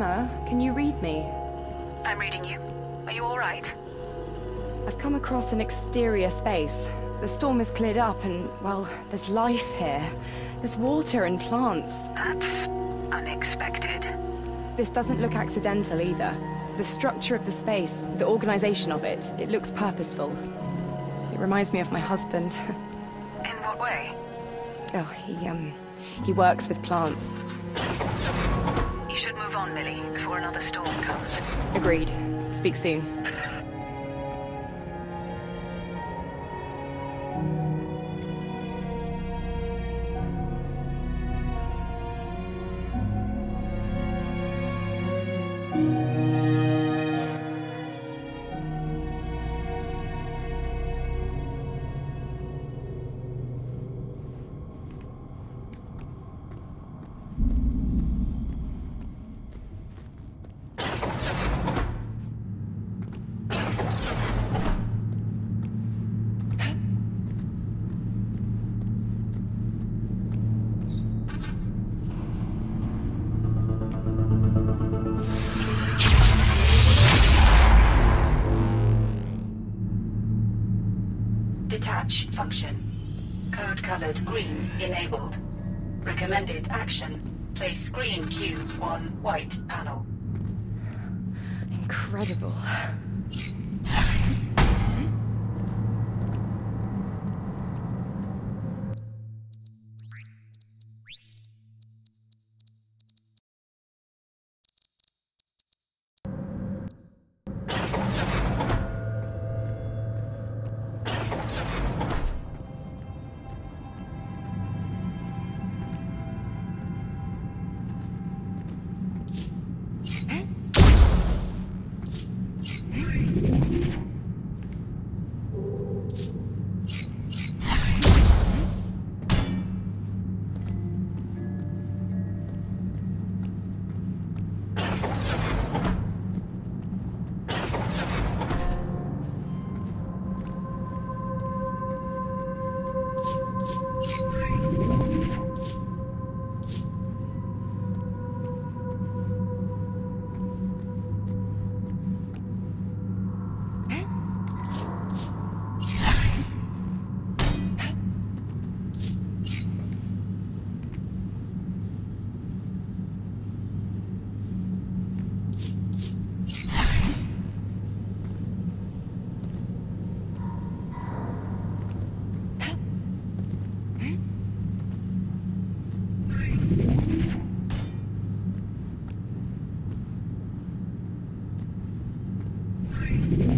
Emma, can you read me? I'm reading you. Are you all right? I've come across an exterior space. The storm has cleared up and, well, there's life here. There's water and plants. That's unexpected. This doesn't look accidental either. The structure of the space, the organization of it, it looks purposeful. It reminds me of my husband. In what way? Oh, he works with plants. You should move on, Millie, before another storm comes. Agreed. Speak soon. Detach function. Code colored green enabled. Recommended action. Place green cube on white panel. Incredible. Yeah.